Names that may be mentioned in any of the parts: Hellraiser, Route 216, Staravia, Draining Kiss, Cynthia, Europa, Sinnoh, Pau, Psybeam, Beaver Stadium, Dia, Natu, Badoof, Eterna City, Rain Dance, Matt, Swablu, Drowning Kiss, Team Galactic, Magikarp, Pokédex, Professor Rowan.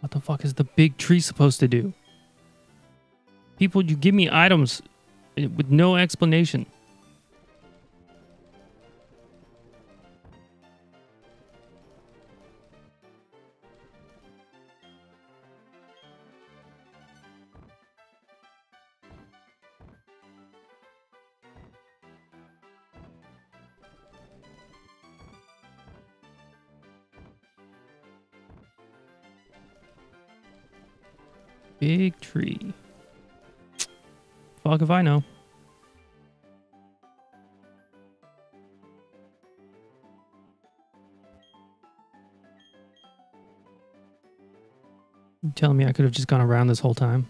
What the fuck is the big tree supposed to do? People, you give me items with no explanation. Big tree. Fuck if I know. You're telling me I could have just gone around this whole time?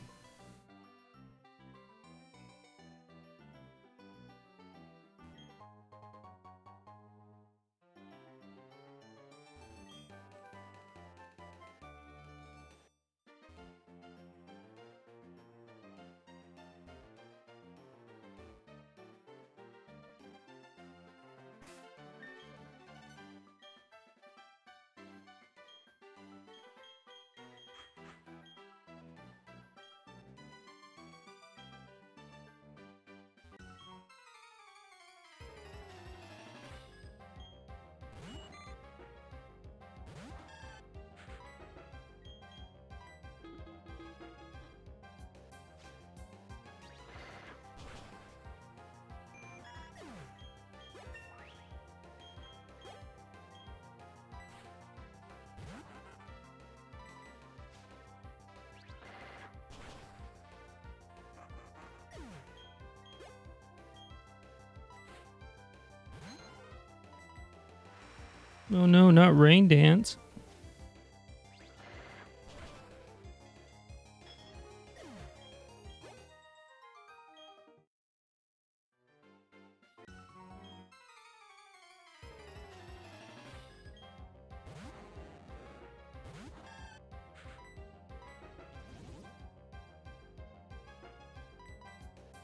Oh no, not Rain Dance.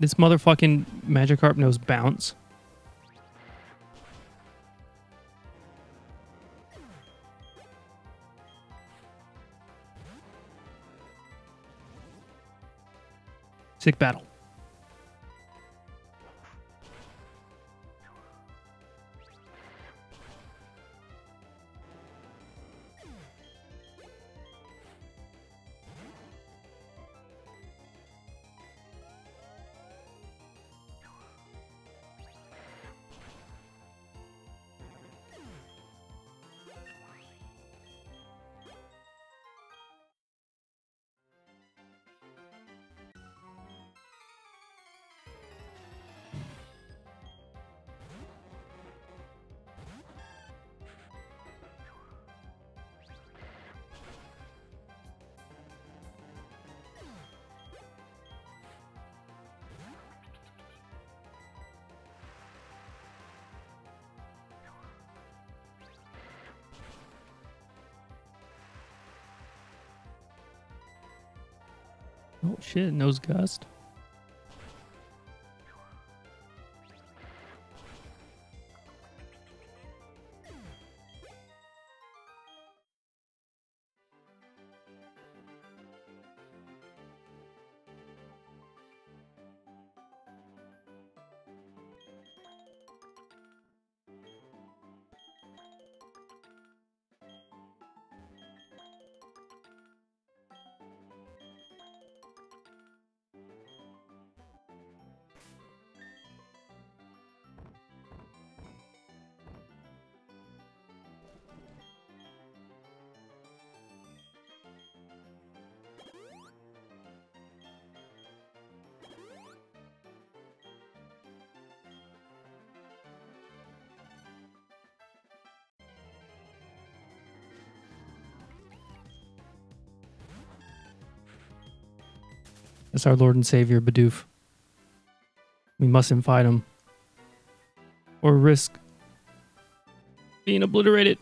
This motherfucking Magikarp knows bounce. Sick battle. Oh shit, nose gust. That's our Lord and Savior, Badoof. We mustn't fight him. Or risk being obliterated.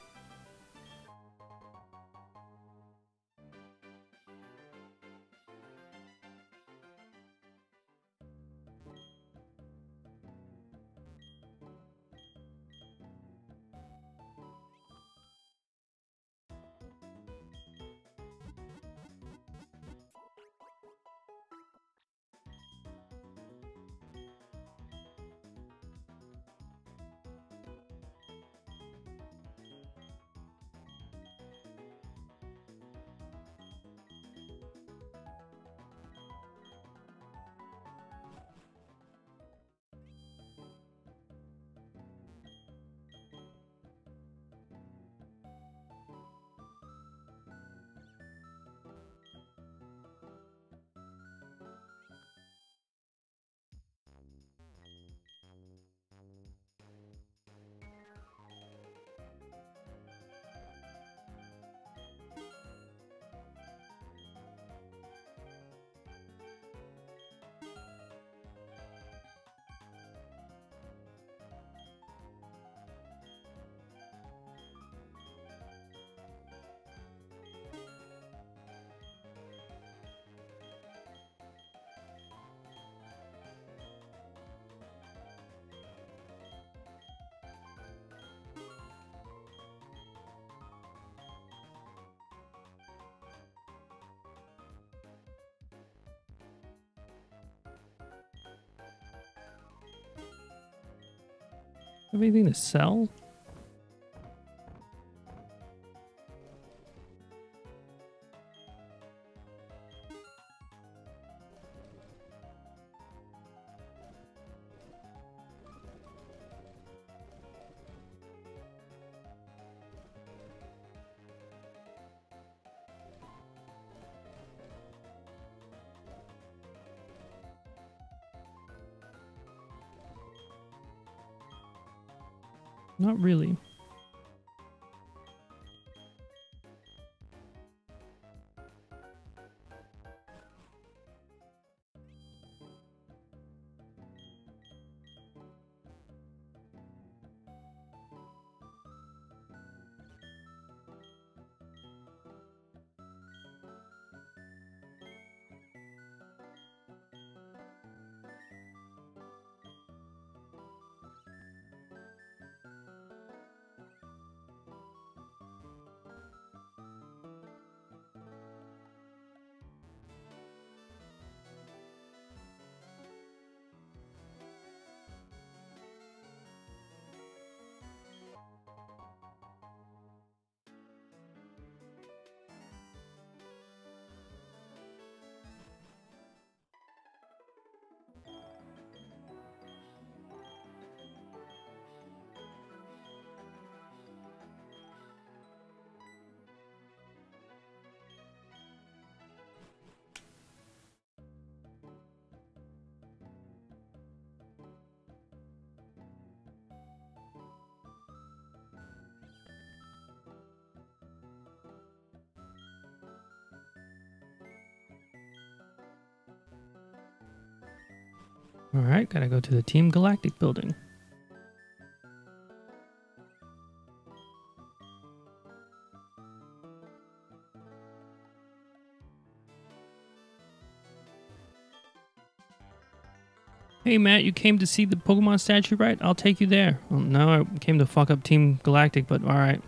Have anything to sell? Not really. All right, gotta go to the Team Galactic building. Hey Matt, you came to see the Pokemon statue, right? I'll take you there. Well, no, I came to fuck up Team Galactic, but all right.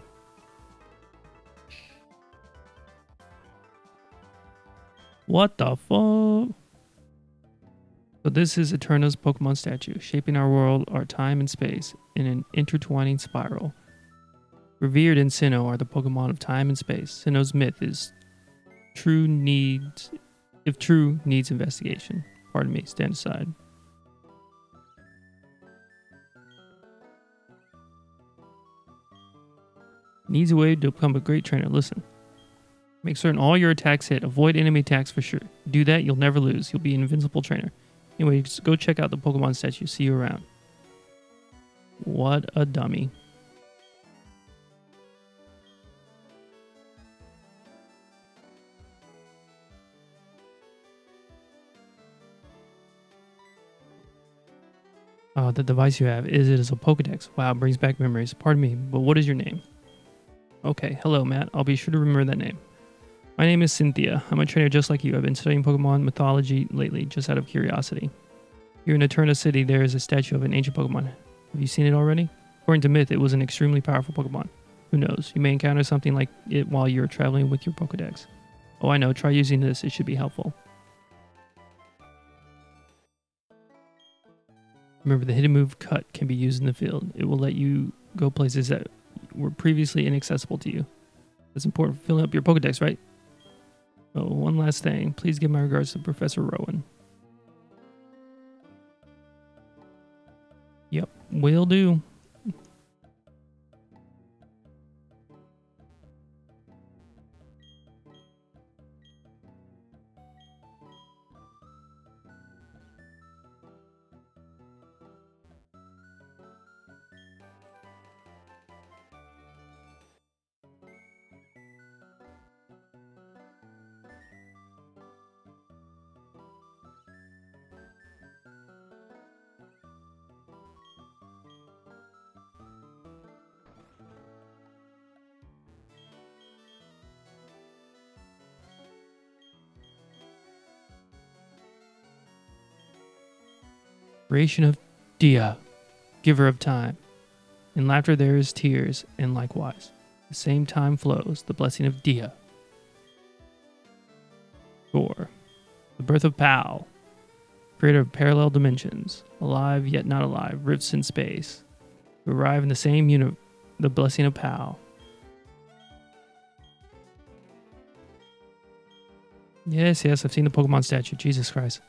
What the fuck? So this is Eterna's Pokemon statue, shaping our world, our time and space, in an intertwining spiral. Revered in Sinnoh are the Pokemon of time and space. Sinnoh's myth is true needs investigation. Pardon me, stand aside. Needs a way to become a great trainer. Listen. Make certain all your attacks hit. Avoid enemy attacks for sure. Do that, you'll never lose. You'll be an invincible trainer. Anyways, go check out the Pokemon statue. See you around. What a dummy. Oh, the device you have is a Pokédex. Wow, it brings back memories. Pardon me, but what is your name? Okay, hello Matt. I'll be sure to remember that name. My name is Cynthia. I'm a trainer just like you. I've been studying Pokemon mythology lately, just out of curiosity. Here in Eterna City, there is a statue of an ancient Pokemon. Have you seen it already? According to myth, it was an extremely powerful Pokemon. Who knows? You may encounter something like it while you're traveling with your Pokedex. Oh, I know. Try using this. It should be helpful. Remember, the hidden move Cut can be used in the field. It will let you go places that were previously inaccessible to you. That's important for filling up your Pokedex, right? Oh, one last thing. Please give my regards to Professor Rowan. Yep, will do. Creation of Dia, giver of time. In laughter there is tears, and likewise, the same time flows, the blessing of Dia. 4. The birth of Pau, creator of parallel dimensions, alive yet not alive, rifts in space. who arrive in the same universe, the blessing of Pau. Yes, yes, I've seen the Pokemon statue. Jesus Christ.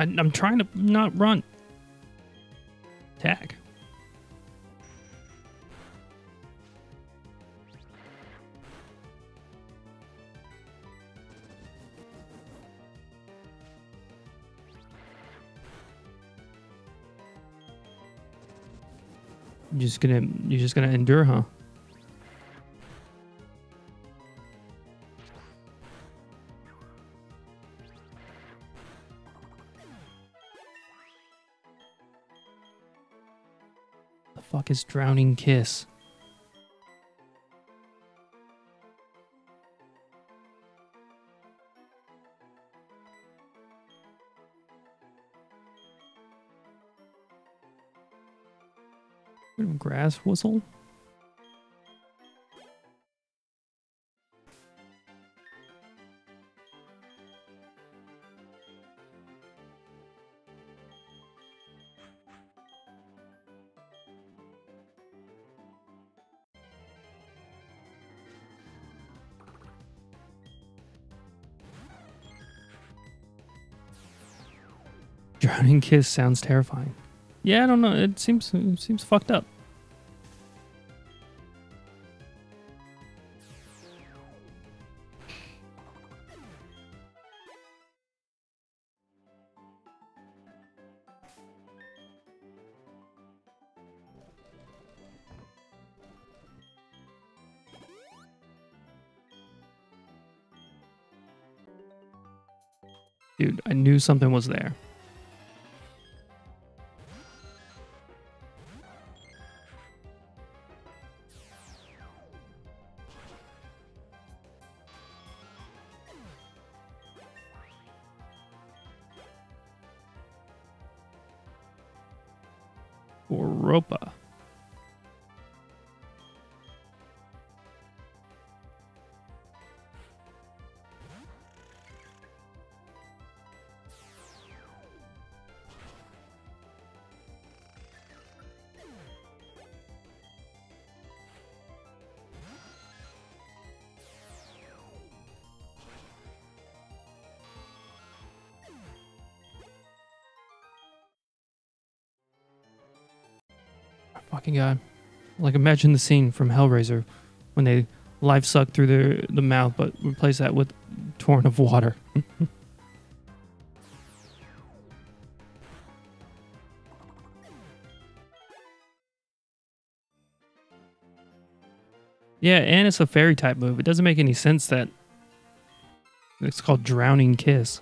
I'm trying to not run. Attack. You're just gonna endure, huh? His Drowning Kiss. Grass whistle. Drowning Kiss sounds terrifying. Yeah, I don't know. It seems fucked up. Dude, I knew something was there. Europa. Fucking God. Like, imagine the scene from Hellraiser when they life suck through the mouth, but replace that with a torrent of water. Yeah, and it's a fairy type move. It doesn't make any sense that it's called Drowning Kiss.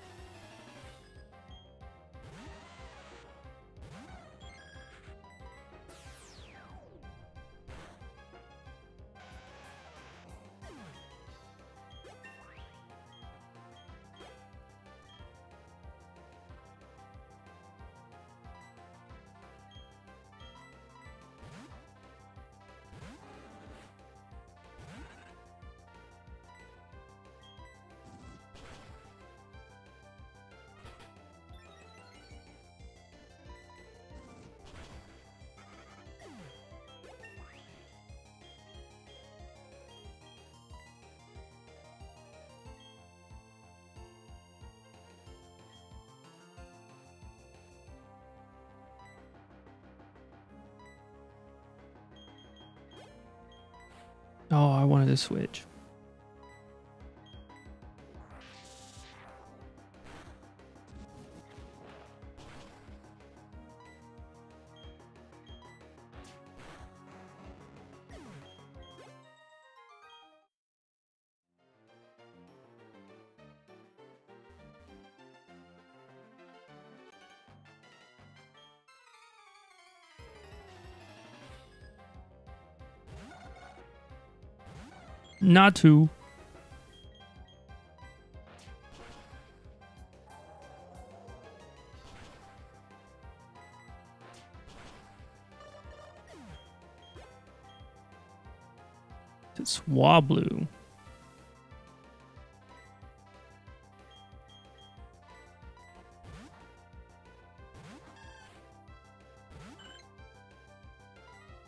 Oh, I wanted to switch. Natu. It's Swablu.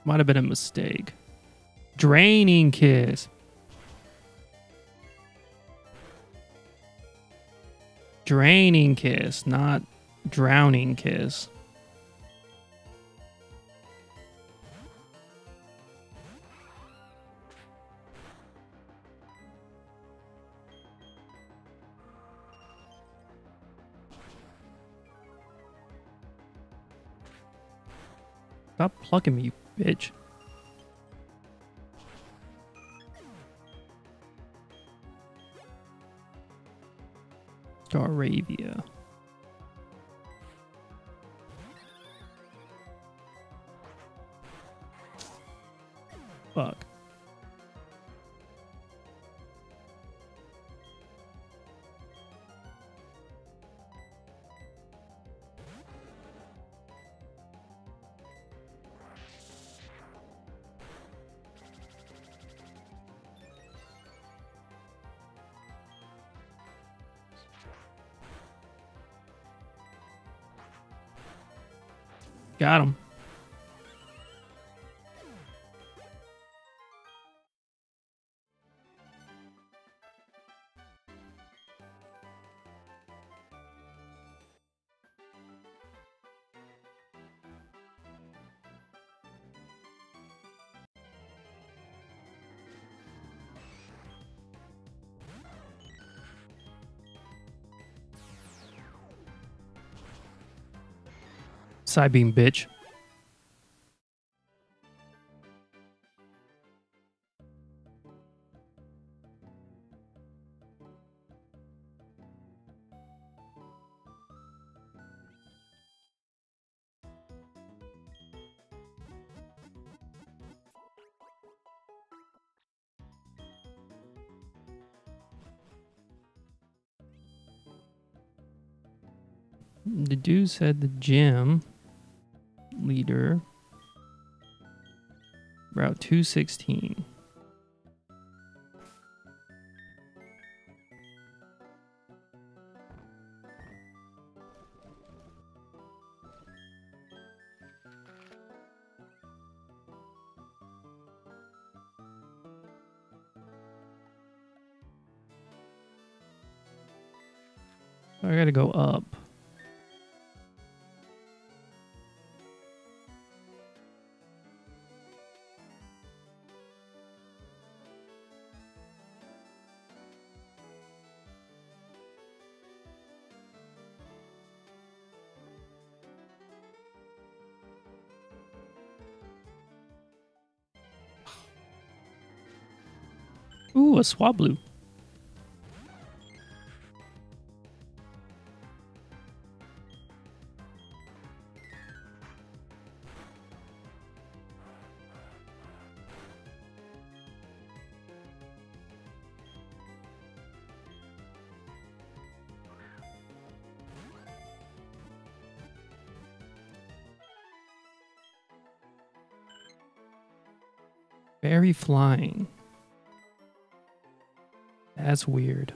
Might have been a mistake. Draining Kiss. Draining Kiss, not Drowning Kiss. Stop plucking me, you bitch. Staravia. Fuck. Got him. Psybeam, bitch. The dude said the gym leader, Route 216. I gotta go up. Ooh, a Swablu. Very flying. That's weird.